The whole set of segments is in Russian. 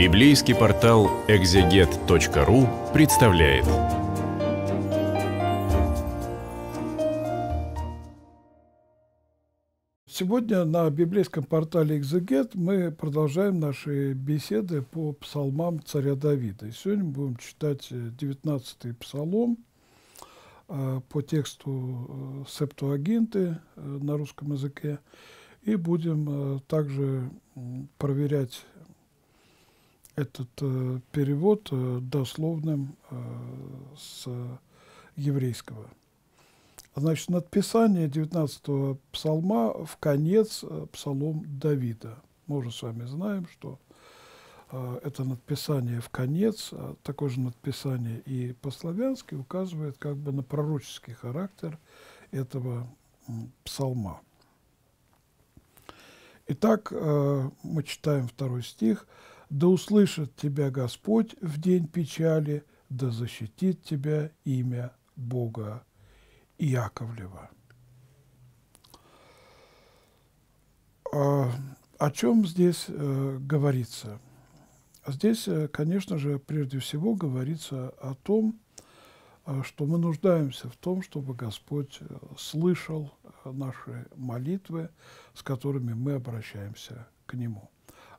Библейский портал ekzeget.ru представляет. Сегодня на библейском портале «Экзегет» мы продолжаем наши беседы по псалмам царя Давида. И сегодня мы будем читать 19-й псалом по тексту Септуагинты на русском языке. И будем также проверять этот перевод дословным с еврейского. Значит, надписание 19-го псалма в конец псалом Давида. Мы уже с вами знаем, что это надписание в конец, такое же надписание и по-славянски, указывает как бы на пророческий характер этого псалма. Итак, мы читаем 2 стих. «Да услышит тебя Господь в день печали, да защитит тебя имя Бога Иаковлева». О чем здесь говорится? Здесь, конечно же, прежде всего говорится о том, что мы нуждаемся в том, чтобы Господь слышал наши молитвы, с которыми мы обращаемся к Нему.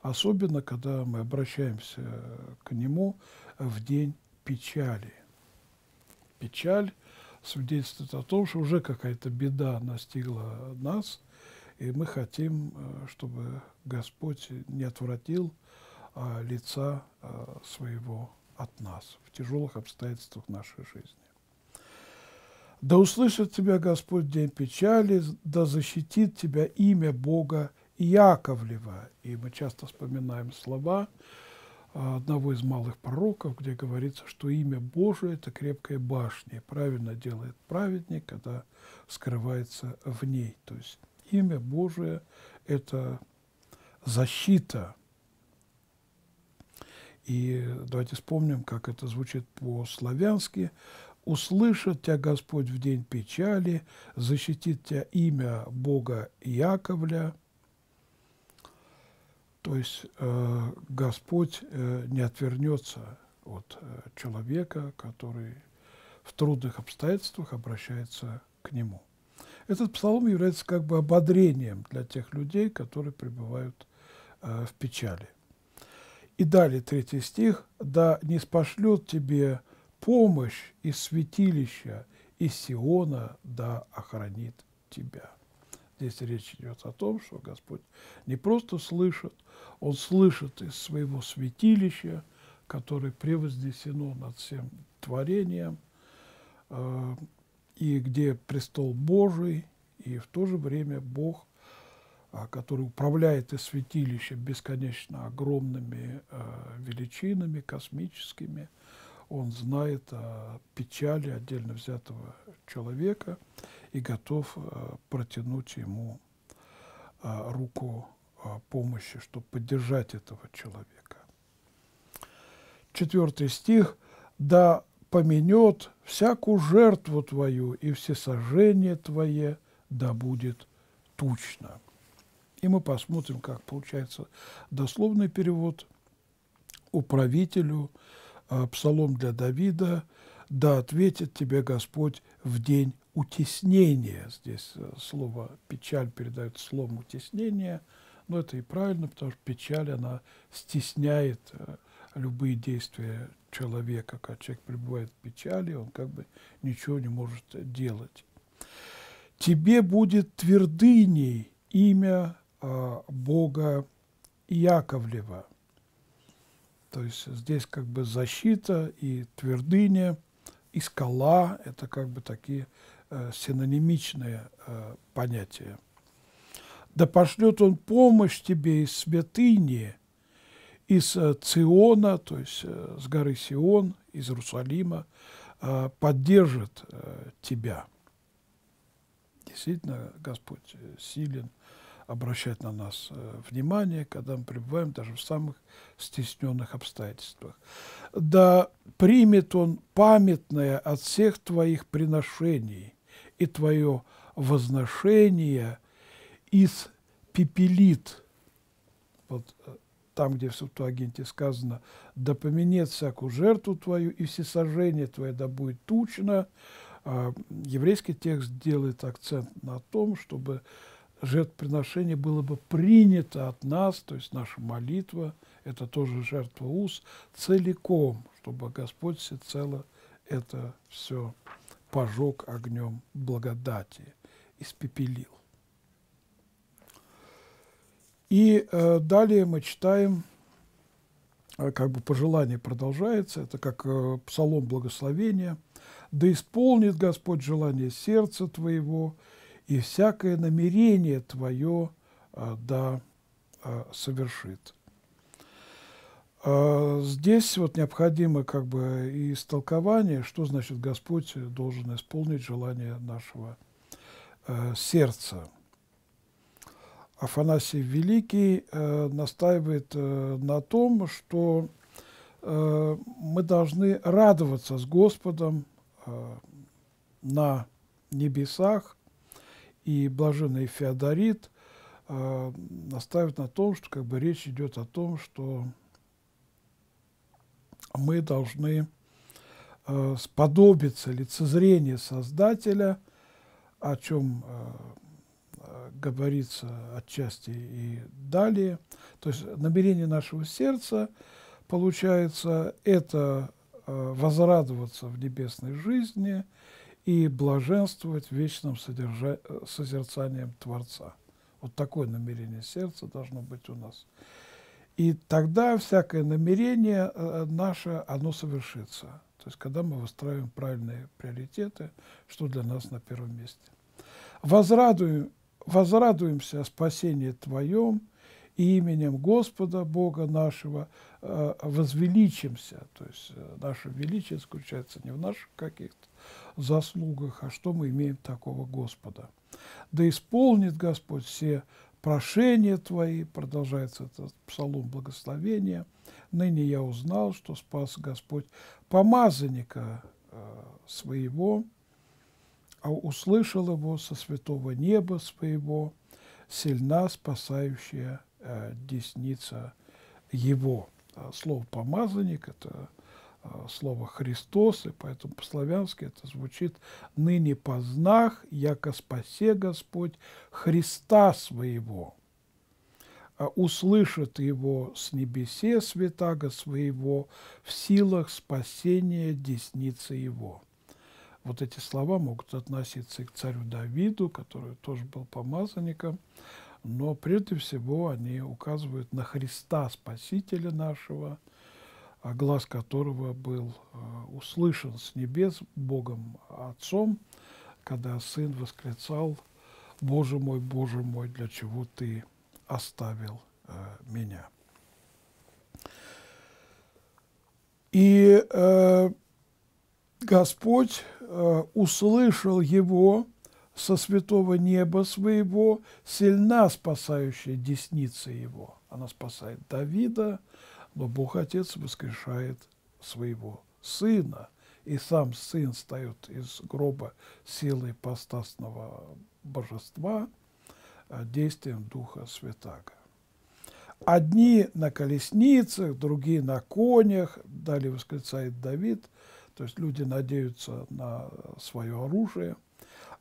Особенно, когда мы обращаемся к Нему в день печали. Печаль свидетельствует о том, что уже какая-то беда настигла нас, и мы хотим, чтобы Господь не отвратил лица своего от нас в тяжелых обстоятельствах нашей жизни. «Да услышит тебя Господь в день печали, да защитит тебя имя Бога Иаковлева». И мы часто вспоминаем слова одного из малых пророков, где говорится, что имя Божие – это крепкая башня, и правильно делает праведник, когда скрывается в ней. То есть имя Божие – это защита. И давайте вспомним, как это звучит по-славянски. «Услышит тебя Господь в день печали, защитит тебя имя Бога Иаковля». То есть Господь не отвернется от человека, который в трудных обстоятельствах обращается к Нему. Этот псалом является как бы ободрением для тех людей, которые пребывают в печали. И далее 3 стих. «Да не спошлет тебе помощь из святилища, из Сиона, да охранит тебя». Здесь речь идет о том, что Господь не просто слышит, Он слышит из своего святилища, которое превознесено над всем творением, и где престол Божий, и в то же время Бог, который управляет из святилища бесконечно огромными величинами, космическими, Он знает о печали отдельно взятого человека и готов протянуть ему руку помощи, чтобы поддержать этого человека. 4 стих. «Да поменет всякую жертву твою, и всесожжение твое да будет тучно». И мы посмотрим, как получается дословный перевод управителю. Псалом для Давида, «Да ответит тебе Господь в день утеснения». Здесь слово «печаль» передает словом «утеснение», но это и правильно, потому что печаль, она стесняет любые действия человека. Когда человек пребывает в печали, он как бы ничего не может делать. «Тебе будет твердыней имя Бога Иаковлева». То есть здесь как бы защита и твердыня, и скала – это как бы такие синонимичные понятия. «Да пошлет он помощь тебе из святыни, из Циона, то есть с горы Сион, из Иерусалима, поддержит тебя». Действительно, Господь силен обращать на нас внимание, когда мы пребываем даже в самых стесненных обстоятельствах. «Да примет он памятное от всех твоих приношений, и твое возношение из пепелит». Вот там, где в Септуагинте сказано: «Да поменет всякую жертву твою, и всесожжение твое да будет тучно». Еврейский текст делает акцент на том, чтобы жертвоприношение было бы принято от нас, то есть наша молитва, это тоже жертва уст, целиком, чтобы Господь всецело это все пожег огнем благодати, испепелил. И далее мы читаем, как бы пожелание продолжается, это как псалом благословения. «Да исполнит Господь желание сердца твоего, и всякое намерение твое да совершит». Здесь вот необходимо как бы и истолкование, что значит Господь должен исполнить желание нашего сердца. Афанасий Великий настаивает на том, что мы должны радоваться с Господом на небесах, и блаженный Феодорит настаивает на том, что как бы речь идет о том, что мы должны сподобиться лицезрения Создателя, о чем говорится отчасти и далее. То есть намерение нашего сердца, получается, это возрадоваться в небесной жизни и блаженствовать вечным созерцанием Творца. Вот такое намерение сердца должно быть у нас. И тогда всякое намерение наше, оно совершится. То есть когда мы выстраиваем правильные приоритеты, что для нас на первом месте. «Возрадуемся о спасении Твоем, и именем Господа Бога нашего возвеличимся». То есть наше величие заключается не в наших каких-то заслугах, а что мы имеем такого Господа. «Да исполнит Господь все прошения твои», продолжается этот псалом благословения, «ныне я узнал, что спас Господь помазанника своего, а услышал его со святого неба своего, сильна спасающая десница его». Слово «помазанник» – это слово «Христос», и поэтому по-славянски это звучит: «ныне познах, яко спасе Господь Христа своего, услышит его с небесе святаго своего, в силах спасения десницы его». Вот эти слова могут относиться и к царю Давиду, который тоже был помазанником, но прежде всего они указывают на Христа, Спасителя нашего, глаз которого был услышан с небес Богом Отцом, когда Сын восклицал: «Боже мой, для чего Ты оставил меня?» И Господь услышал его со святого неба своего, сильна спасающая десница его. Она спасает Давида, но Бог Отец воскрешает своего Сына, и сам Сын встает из гроба силой ипостасного божества действием Духа Святаго. «Одни на колесницах, другие на конях», далее восклицает Давид, то есть люди надеются на свое оружие,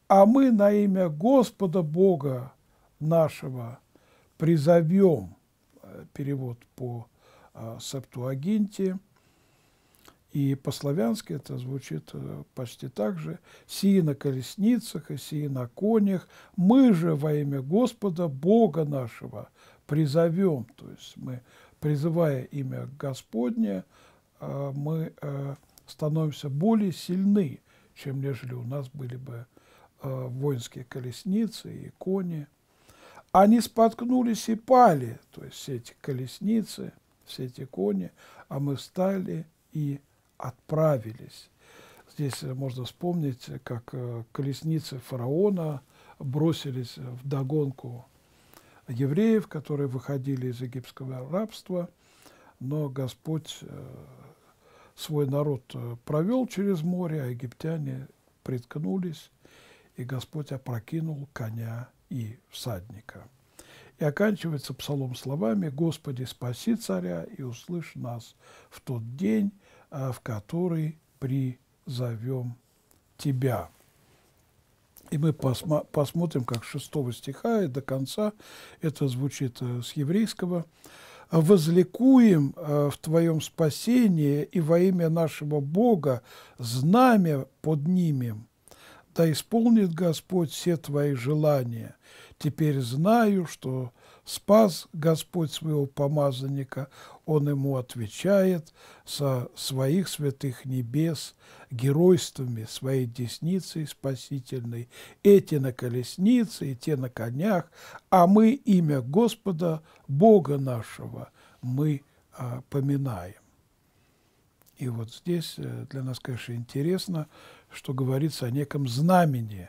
«а мы на имя Господа Бога нашего призовем», перевод по Септуагинте, и по-славянски это звучит почти так же: «Сии на колесницах и сии на конях, мы же во имя Господа Бога нашего призовем». То есть мы, призывая имя Господне, мы становимся более сильны, чем нежели у нас были бы воинские колесницы и кони. «Они споткнулись и пали», то есть все эти колесницы, все эти кони, «а мы встали и отправились». Здесь можно вспомнить, как колесницы фараона бросились вдогонку евреев, которые выходили из египетского рабства, но Господь свой народ провел через море, а египтяне приткнулись, и Господь опрокинул коня и всадника. И оканчивается псалом словами: «Господи, спаси царя и услышь нас в тот день, в который призовем Тебя». И мы посмотрим, как с 6 стиха и до конца это звучит с еврейского. «Возликуем в Твоем спасении, и во имя нашего Бога знамя поднимем. Да исполнит Господь все Твои желания. Теперь знаю, что спас Господь своего помазанника, Он ему отвечает со своих святых небес геройствами, своей десницей спасительной. Эти на колеснице, и те на конях, а мы имя Господа, Бога нашего, мы поминаем». И вот здесь для нас, конечно, интересно, что говорится о неком знамени,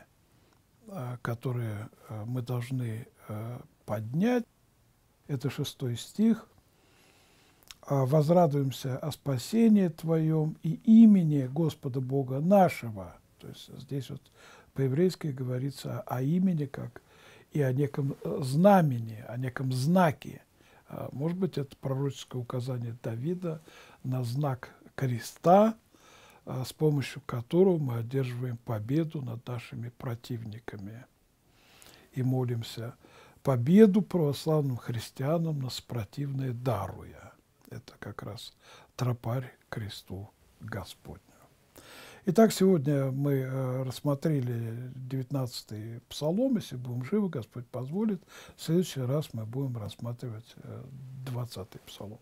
которое мы должны поднять. Это 6 стих. «Возрадуемся о спасении Твоем и имени Господа Бога нашего». То есть здесь вот по-еврейски говорится о имени как и о неком знамени, о неком знаке. Может быть, это пророческое указание Давида на знак креста, с помощью которого мы одерживаем победу над нашими противниками. И молимся: победу православным христианам нас противные даруя. Это как раз тропарь кресту Господню. Итак, сегодня мы рассмотрели 19-й псалом. Если будем живы, Господь позволит, в следующий раз мы будем рассматривать 20-й псалом.